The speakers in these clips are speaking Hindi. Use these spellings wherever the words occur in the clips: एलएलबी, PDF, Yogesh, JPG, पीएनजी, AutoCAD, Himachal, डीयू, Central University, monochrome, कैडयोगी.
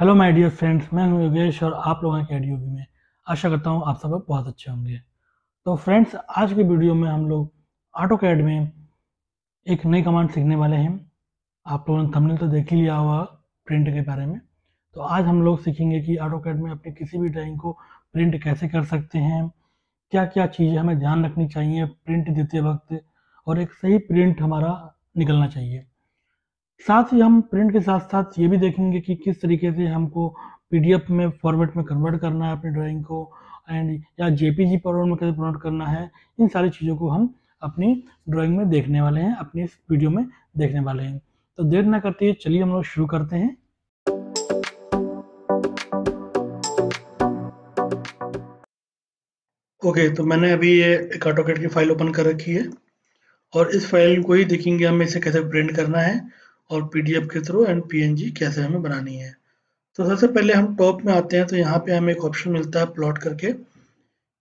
हेलो माय डियर फ्रेंड्स, मैं हूं योगेश और आप लोग हैं कैडयोगी में। आशा करता हूं आप सब लोग बहुत अच्छे होंगे। तो फ्रेंड्स, आज के वीडियो में हम लोग ऑटोकैड में एक नई कमांड सीखने वाले हैं। आप लोगों ने थंबनेल तो देख ही लिया हुआ प्रिंट के बारे में। तो आज हम लोग सीखेंगे कि ऑटोकैड में अपनी किसी भी ड्राइंग को प्रिंट कैसे कर सकते हैं, क्या क्या चीज़ें हमें ध्यान रखनी चाहिए प्रिंट देते वक्त, और एक सही प्रिंट हमारा निकलना चाहिए। साथ ही हम प्रिंट के साथ साथ ये भी देखेंगे कि किस तरीके से हमको पीडीएफ में फॉर्मेट में कन्वर्ट करना है अपनी ड्राइंग को, एंड या जेपीजी फॉर्मेट में कैसे कन्वर्ट करना है। इन सारी चीज़ों को हम अपनी ड्राइंग में देखने वाले हैं, अपनी इस वीडियो में देखने वाले हैं। तो देर ना करते हुए चलिए हम लोग शुरू करते हैं। ओके, तो मैंने अभी ये एक ऑटोकैड की फाइल ओपन कर रखी है और इस फाइल को ही देखेंगे हमें इसे कैसे प्रिंट करना है और पीडीएफ के थ्रू एंड पीएनजी कैसे हमें बनानी है। तो सबसे पहले हम टॉप में आते हैं तो यहाँ पे हमें एक ऑप्शन मिलता है प्लॉट करके,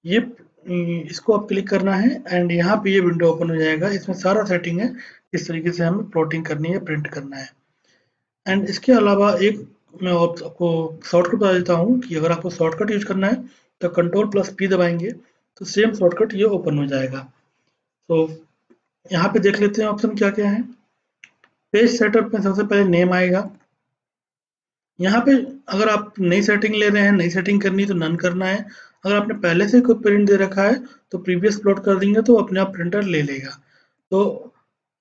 ये इसको आप क्लिक करना है एंड यहाँ पे ये विंडो ओपन हो जाएगा। इसमें सारा सेटिंग है किस तरीके से हमें प्लॉटिंग करनी है, प्रिंट करना है। एंड इसके अलावा एक मैं आपको शॉर्टकट बता देता हूँ कि अगर आपको शॉर्टकट यूज करना है तो Ctrl+P दबाएंगे तो सेम शॉर्टकट ये ओपन हो जाएगा। तो यहाँ पे देख लेते हैं ऑप्शन क्या क्या है। पेज सेटअप में सबसे पहले नेम आएगा। यहाँ पे अगर आप नई सेटिंग ले रहे हैं, नई सेटिंग करनी है तो नन करना है। अगर आपने पहले से कोई प्रिंट दे रखा है तो प्रीवियस प्लॉट कर देंगे तो अपने आप प्रिंटर ले लेगा। तो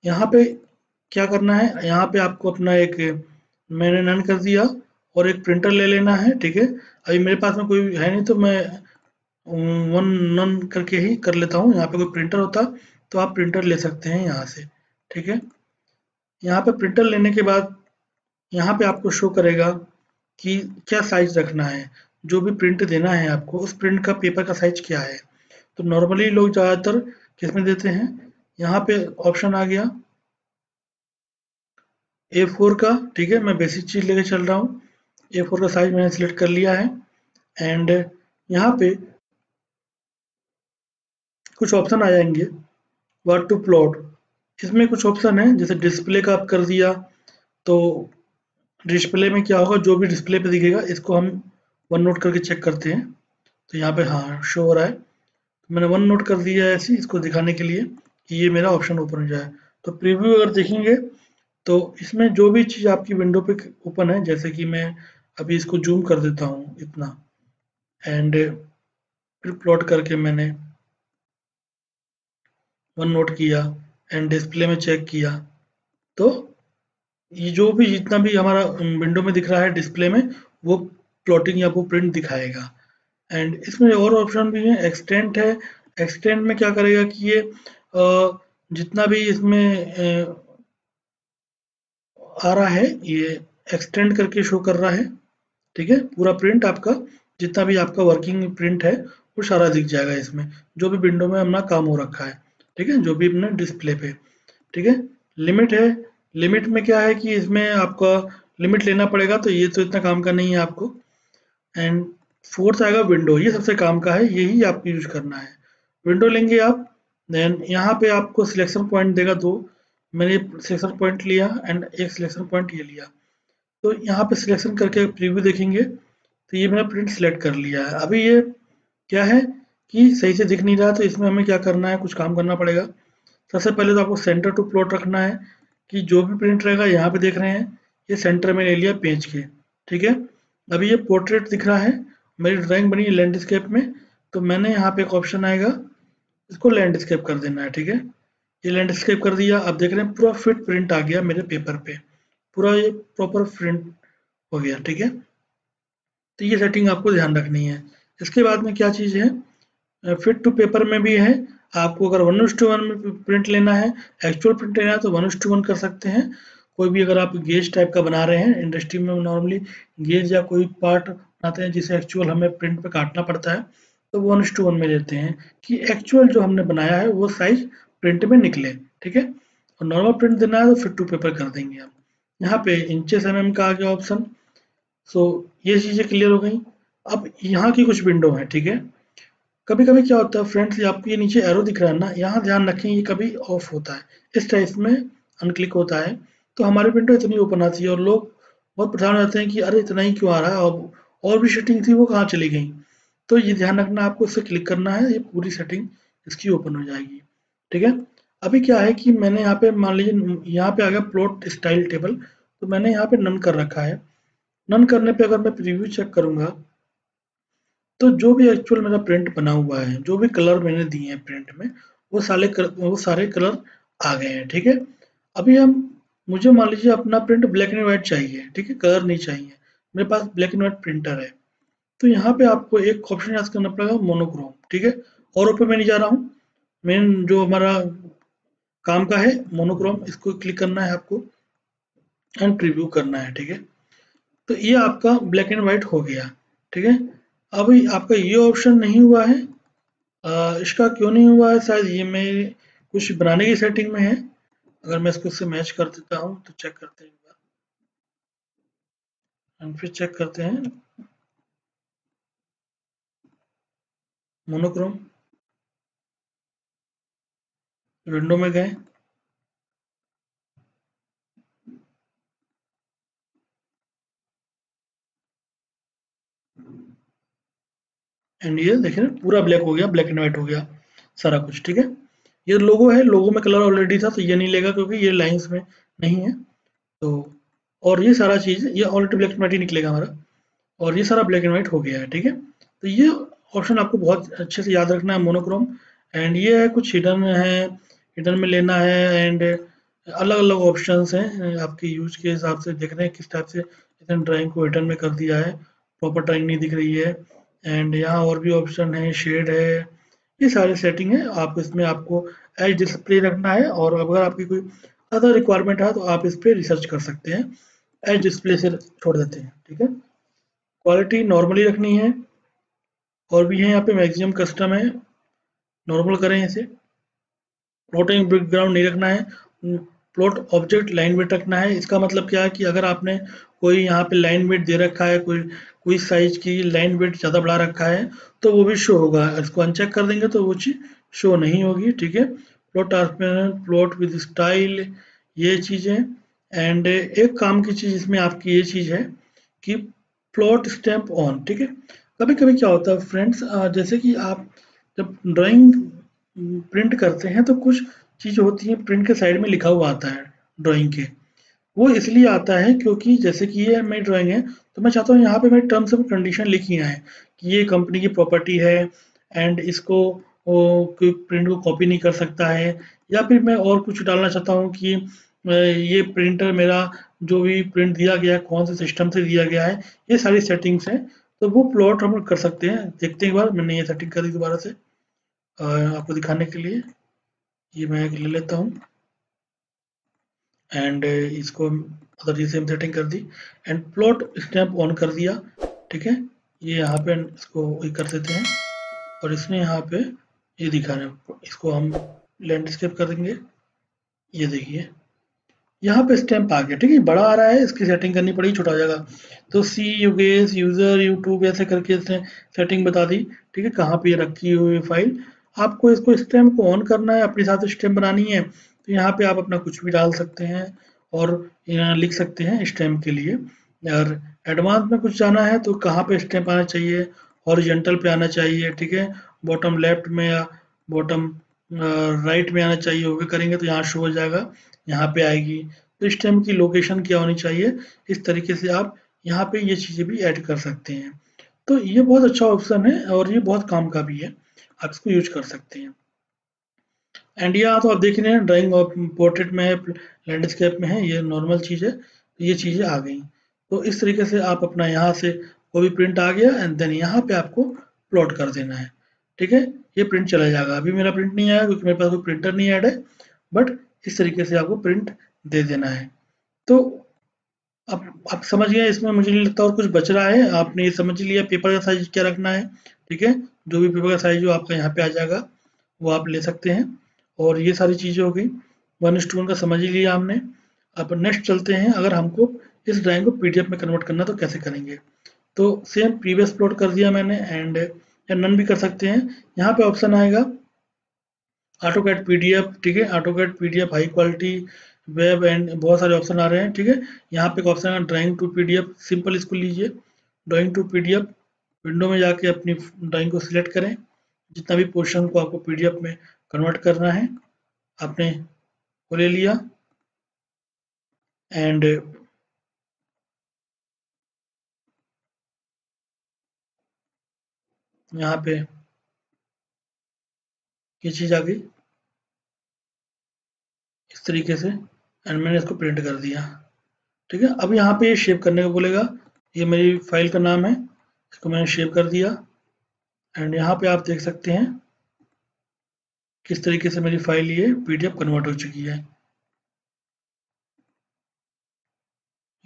यहाँ पे क्या करना है, यहाँ पे आपको अपना एक मैंने नन कर दिया और एक प्रिंटर ले लेना है। ठीक है, अभी मेरे पास में कोई है नहीं तो मैं वन नन करके ही कर लेता हूँ। यहाँ पे कोई प्रिंटर होता तो आप प्रिंटर ले सकते हैं यहाँ से। ठीक है, यहाँ पे प्रिंटर लेने के बाद यहाँ पे आपको शो करेगा कि क्या साइज रखना है। जो भी प्रिंट देना है आपको, उस प्रिंट का पेपर का साइज क्या है। तो नॉर्मली लोग ज़्यादातर किसमें देते हैं, यहाँ पे ऑप्शन आ गया A4 का। ठीक है, मैं बेसिक चीज़ लेके चल रहा हूँ। A4 का साइज मैंने सिलेक्ट कर लिया है एंड यहाँ पे कुछ ऑप्शन आ जाएंगे व्हाट टू प्लॉट। इसमें कुछ ऑप्शन है जैसे डिस्प्ले का आप कर दिया तो डिस्प्ले में क्या होगा, जो भी डिस्प्ले पे दिखेगा इसको हम वन नोट करके चेक करते हैं। तो यहाँ पे हाँ शो हो रहा है, मैंने वन नोट कर दिया है ऐसी इसको दिखाने के लिए कि ये मेरा ऑप्शन ओपन हो जाए। तो प्रीव्यू अगर देखेंगे तो इसमें जो भी चीज़ आपकी विंडो पे ओपन है, जैसे कि मैं अभी इसको जूम कर देता हूँ इतना एंड फिर प्लॉट करके मैंने वन नोट किया एंड डिस्प्ले में चेक किया तो ये जो भी जितना भी हमारा विंडो में दिख रहा है डिस्प्ले में वो प्लॉटिंग या वो प्रिंट दिखाएगा। एंड इसमें और ऑप्शन भी है, एक्सटेंड है। एक्सटेंड में क्या करेगा कि ये जितना भी इसमें आ रहा है ये एक्सटेंड करके शो कर रहा है। ठीक है, पूरा प्रिंट आपका जितना भी आपका वर्किंग प्रिंट है वो सारा दिख जाएगा इसमें, जो भी विंडो में हमारा काम हो रखा है। ठीक है, जो भी अपने डिस्प्ले पे। ठीक है, लिमिट है। लिमिट में क्या है कि इसमें आपका लिमिट लेना पड़ेगा तो ये तो इतना काम का नहीं है आपको। एंड फोर्थ आएगा विंडो, ये सबसे काम का है, यही आपको यूज करना है। विंडो लेंगे आप, देन यहाँ पे आपको सिलेक्शन पॉइंट देगा दो। मैंने सिलेक्शन पॉइंट लिया एंड एक सिलेक्शन पॉइंट ये लिया। तो यहाँ पे सिलेक्शन करके प्रीव्यू देखेंगे तो ये मैंने प्रिंट सेलेक्ट कर लिया है। अभी ये क्या है कि सही से दिख नहीं रहा तो इसमें हमें क्या करना है, कुछ काम करना पड़ेगा। सबसे पहले तो आपको सेंटर टू प्लॉट रखना है कि जो भी प्रिंट रहेगा, यहाँ पे देख रहे हैं ये सेंटर में ले लिया पेज के। ठीक है, अभी ये पोर्ट्रेट दिख रहा है, मेरी ड्राइंग बनी है लैंडस्केप में। तो मैंने यहाँ पे एक ऑप्शन आएगा, इसको लैंडस्केप कर देना है। ठीक है, ये लैंडस्केप कर दिया। अब देख रहे हैं पूरा फिट प्रिंट आ गया मेरे पेपर पे, पूरा ये प्रॉपर प्रिंट हो गया। ठीक है, तो ये सेटिंग आपको ध्यान रखनी है। इसके बाद में क्या चीज़ है, फिट टू पेपर में भी है। आपको अगर 1:1 में प्रिंट लेना है, एक्चुअल प्रिंट लेना है तो 1:1 कर सकते हैं। कोई भी अगर आप गेज टाइप का बना रहे हैं, इंडस्ट्री में नॉर्मली गेज या कोई पार्ट बनाते हैं जिसे एक्चुअल हमें प्रिंट पे काटना पड़ता है तो 1:1 में लेते हैं कि एक्चुअल जो हमने बनाया है वो साइज प्रिंट में निकले। ठीक है, और नॉर्मल प्रिंट देना है तो फिट टू पेपर कर देंगे हम। यहाँ पे इंचेस एमएम का आ गया ऑप्शन। सो ये चीज़ें क्लियर हो गई। अब यहाँ की कुछ विंडो है। ठीक है, कभी कभी क्या होता है फ्रेंड्स, ये आपको ये नीचे एरो दिख रहा है ना, यहाँ ध्यान रखें ये कभी ऑफ होता है, इस टाइप में अनक्लिक होता है तो हमारी विंडो इतनी ओपन आती है और लोग बहुत परेशान हो जाते हैं कि अरे इतना ही क्यों आ रहा है, और भी सेटिंग थी वो कहाँ चली गई। तो ये ध्यान रखना, आपको इसे क्लिक करना है, ये पूरी सेटिंग इसकी ओपन हो जाएगी। ठीक है, अभी क्या है कि मैंने यहाँ पे मान लीजिए यहाँ पे आ गया प्लॉट स्टाइल टेबल, तो मैंने यहाँ पे नन कर रखा है। नन करने पे अगर मैं प्रीव्यू चेक करूँगा तो जो भी एक्चुअल मेरा प्रिंट बना हुआ है, जो भी कलर मैंने दिए हैं प्रिंट में, वो सारे कलर आ गए हैं। ठीक है, अभी हम मुझे मान लीजिए अपना प्रिंट ब्लैक एंड व्हाइट चाहिए, ठीक है, कलर नहीं चाहिए, मेरे पास ब्लैक एंड व्हाइट प्रिंटर है। तो यहाँ पे आपको एक ऑप्शन याद करना पड़ेगा, मोनोक्रोम। ठीक है, और ऊपर मैं नहीं जा रहा हूँ, मेन जो हमारा काम का है मोनोक्रोम, इसको क्लिक करना है आपको एंड प्रीव्यू करना है। ठीक है, तो ये आपका ब्लैक एंड व्हाइट हो गया। ठीक है, अभी आपका ये ऑप्शन नहीं हुआ है, इसका क्यों नहीं हुआ है, शायद ये मेरे कुछ बनाने की सेटिंग में है। अगर मैं इसको इससे मैच कर देता हूँ तो चेक करते हैं एक बार, एंड फिर चेक करते हैं मोनोक्रोम, विंडो में गए, एंड ये देखिए पूरा ब्लैक हो गया, ब्लैक एंड व्हाइट हो गया सारा कुछ। ठीक है, ये लोगो है, लोगो में कलर ऑलरेडी था तो ये नहीं लेगा क्योंकि ये लाइंस में नहीं है। तो और ये सारा चीज ये ऑलरेडी ब्लैक एंड व्हाइट ही निकलेगा हमारा, और ये सारा ब्लैक एंड व्हाइट हो गया है। ठीक है, तो ये ऑप्शन आपको बहुत अच्छे से याद रखना है, मोनोक्रोम। एंड ये है कुछ हिडन है, हिडन में लेना है, एंड अलग अलग ऑप्शंस हैं आपके यूज के हिसाब से, देख रहे हैं किस टाइप से ड्राइंग को हिडन में कर दिया है, प्रॉपर ड्राइंग नहीं दिख रही है। एंड यहाँ और भी ऑप्शन है, शेड है, ये सारे सेटिंग है। आप इसमें आपको एज डिस्प्ले रखना है, और अगर आपकी कोई अदर रिक्वायरमेंट है तो आप इस पर रिसर्च कर सकते हैं, एज डिस्प्ले से छोड़ देते हैं। ठीक है, क्वालिटी नॉर्मली रखनी है, और भी है यहाँ पे मैक्सिमम कस्टम है, नॉर्मल करें इसे। प्लॉटिंग बैकग्राउंड नहीं रखना है, प्लॉट ऑब्जेक्ट लाइन वेट रखना है। इसका मतलब क्या है कि अगर आपने कोई यहाँ पे लाइन वेट दे रखा है, कोई साइज की लाइन वेट ज़्यादा बढ़ा रखा है तो वो भी शो होगा, इसको अनचेक कर देंगे तो वो चीज़ शो नहीं होगी। ठीक है, plot transparent, plot with style, ये चीज़ें। एंड एक काम की चीज़ इसमें आपकी ये चीज़ है कि प्लॉट स्टैम्प ऑन। ठीक है, कभी कभी क्या होता है फ्रेंड्स, जैसे कि आप जब ड्राइंग प्रिंट करते हैं तो कुछ चीज़ होती है प्रिंट के साइड में लिखा हुआ आता है ड्राइंग के, वो इसलिए आता है क्योंकि जैसे कि ये मेरी ड्राइंग है तो मैं चाहता हूँ यहाँ पे मेरी टर्म्स एंड कंडीशन लिखी आए कि ये कंपनी की प्रॉपर्टी है, एंड इसको कोई प्रिंट को कॉपी नहीं कर सकता है, या फिर मैं और कुछ डालना चाहता हूँ कि ये प्रिंटर मेरा जो भी प्रिंट दिया गया है कौन से सिस्टम से दिया गया है, ये सारी सेटिंग्स हैं। तो वो प्लॉट हम कर सकते हैं, देखते हैं एक बार। मैंने ये सेटिंग कर दी दोबारा से आपको दिखाने के लिए, ये मैं ले लेता हूँ एंड इसको अदर ये सेम सेटिंग कर दी, एंड प्लॉट स्टैम्प ऑन कर दिया। ठीक है, ये यहाँ पे इसको कर देते हैं, और इसमें यहाँ पे ये दिखा रहे हैं, इसको हम लैंडस्केप कर देंगे। ये देखिए यहाँ पे स्टैम्प आ गया। ठीक है, बड़ा आ रहा है, इसकी सेटिंग करनी पड़ेगी, छोटा हो जाएगा। तो सी योगेश यूजर यूट्यूब ऐसे करके इसने सेटिंग बता दी। ठीक है, कहाँ पे रखी हुई फाइल, आपको इसको स्टैम्प को ऑन करना है, अपने साथ स्टैम्प बनानी है तो यहाँ पे आप अपना कुछ भी डाल सकते हैं और यहाँ लिख सकते हैं स्टैम्प के लिए। और एडवांस में कुछ जाना है तो कहाँ पे स्टैम्प आना चाहिए, हॉरिजॉन्टल पे आना चाहिए। ठीक है, बॉटम लेफ्ट में या बॉटम राइट में आना चाहिए, होके करेंगे तो यहाँ शो हो जाएगा, यहाँ पे आएगी। तो स्टैम्प की लोकेशन क्या होनी चाहिए, इस तरीके से आप यहाँ पे ये चीज़ें भी ऐड कर सकते हैं। तो ये बहुत अच्छा ऑप्शन है और ये बहुत काम का भी है, आप इसको यूज कर सकते हैं। एंड ये तो आप देख रहे हैं ड्राइंग और पोर्ट्रेट में है, लैंडस्केप में है, ये नॉर्मल चीज़ है, ये चीज़ें आ गई। तो इस तरीके से आप अपना यहाँ से कोई भी प्रिंट आ गया एंड देन यहाँ पे आपको प्लॉट कर देना है। ठीक है, ये प्रिंट चला जाएगा, अभी मेरा प्रिंट नहीं आया क्योंकि मेरे पास कोई प्रिंटर नहीं ऐड है, बट इस तरीके से आपको प्रिंट दे देना है। तो आप समझ गए, इसमें मुझे नहीं लगता और कुछ बच रहा है, आपने ये समझ लिया पेपर का साइज क्या रखना है। ठीक है, जो भी पेपर का साइज हो आपका यहाँ पे आ जाएगा, वो आप ले सकते हैं। और ये सारी चीज़ें हो गई, 1:1 का समझ ही लिया हमने। अब नेक्स्ट चलते हैं, अगर हमको इस ड्राइंग को पीडीएफ में कन्वर्ट करना तो कैसे करेंगे। तो सेम प्रीवियस प्लॉट कर दिया मैंने, एंड नन भी कर सकते हैं। यहाँ पे ऑप्शन आएगा ऑटोकैड पीडीएफ। ठीक है, AutoCAD PDF high quality web and बहुत सारे ऑप्शन आ रहे हैं। ठीक है, यहाँ पे एक ऑप्शन है ड्राइंग टू पीडीएफ, सिंपल इसको लीजिए ड्राइंग टू पीडीएफ। विंडो में जाके अपनी ड्राइंग को सिलेक्ट करें, जितना भी पोर्शन को आपको पीडीएफ में कन्वर्ट करना है आपने वो ले लिया। एंड यहाँ पे ये चीज आ गई इस तरीके से, एंड मैंने इसको प्रिंट कर दिया। ठीक है, अब यहाँ पे ये शेप करने को बोलेगा, ये मेरी फाइल का नाम है, इसको मैंने शेप कर दिया। एंड यहाँ पे आप देख सकते हैं किस तरीके से मेरी फाइल ये पीडीएफ कन्वर्ट हो चुकी है।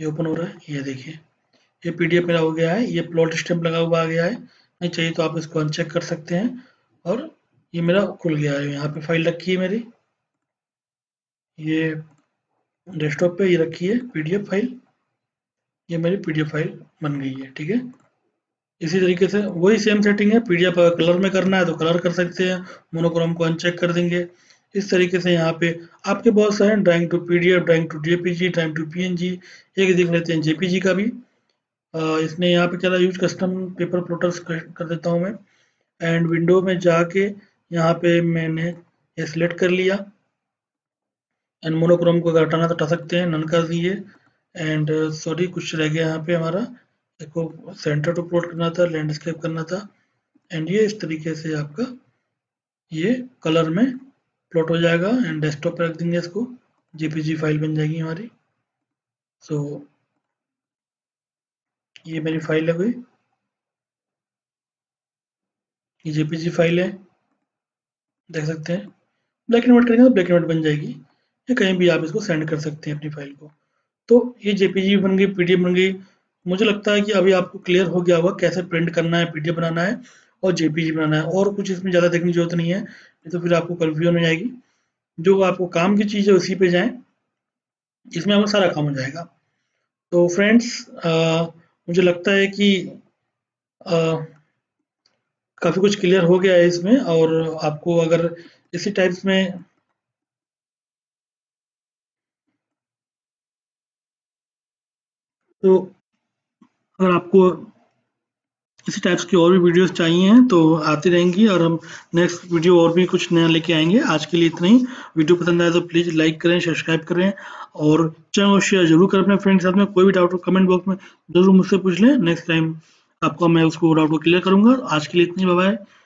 ये ओपन हो रहा है, ये देखिए ये पीडीएफ मेरा हो गया है। ये प्लॉट स्टैम्प लगा हुआ आ गया है, नहीं चाहिए तो आप इसको अनचेक कर सकते हैं। और ये मेरा खुल गया है, यहाँ पे फाइल रखी है मेरी, ये डेस्कटॉप पे ये रखी है पीडीएफ फाइल, ये मेरी पीडीएफ फाइल बन गई है। ठीक है, इसी तरीके से वही सेम सेटिंग है, पीडीएफ कलर में करना है तो कलर कर सकते हैं, मोनोक्रोम को अनचेक कर देंगे। इस तरीके से यहाँ पे आपके बहुत सारे drawing to PDF, drawing to JPG, drawing to पीएनजी। एक देख लेते हैं जेपीजी का भी, इसने यहाँ पे क्या यूज कस्टम पेपर प्लॉटर्स कर देता हूँ मैं। एंड विंडो में जाके यहाँ पे मैंने ये सिलेक्ट कर लिया। एंड मोनोक्रोम को अगर हटाना तो हटा सकते हैं, नन कर दिए। एंड सॉरी कुछ रह गया यहाँ पे हमारा, इसको सेंटर टू प्लॉट करना था, लैंडस्केप करना था। एंड ये इस तरीके से आपका ये कलर में प्लॉट हो जाएगा। एंड डेस्कटॉप पर रख देंगे इसको, जेपीजी फाइल बन जाएगी हमारी। सो ये मेरी फाइल है कोई, ये जेपीजी फाइल है देख सकते हैं। ब्लैक एंड वाइट करेंगे तो ब्लैक एंड वाइट बन जाएगी, या कहीं भी आप इसको सेंड कर सकते हैं अपनी फाइल को। तो ये जेपीजी बन गई, पीडीएफ बन गई। मुझे लगता है कि अभी आपको क्लियर हो गया होगा कैसे प्रिंट करना है, पीडीएफ बनाना है और जेपीजी बनाना है। और कुछ इसमें ज़्यादा देखने की जरूरत नहीं है, नहीं तो फिर आपको कन्फ्यूजन हो जाएगी। जो आपको काम की चीज़ है उसी पर जाएँ, इसमें हमारा सारा काम हो जाएगा। तो फ्रेंड्स मुझे लगता है कि काफ़ी कुछ क्लियर हो गया है इसमें। और आपको अगर इसी टाइप्स में अगर आपको इसी टाइप्स की और भी वीडियोस चाहिए हैं तो आती रहेंगी, और हम नेक्स्ट वीडियो और भी कुछ नया लेके आएंगे। आज के लिए इतना ही। वीडियो पसंद आए तो प्लीज़ लाइक करें, सब्सक्राइब करें और चैनल को शेयर जरूर करें अपने फ्रेंड्स के साथ में। कोई भी डाउट हो कमेंट बॉक्स में जरूर मुझसे पूछ लें, नेक्स्ट टाइम आपको मैं उसको डाउट को क्लियर करूंगा। आज के लिए इतनी, बाय बाय।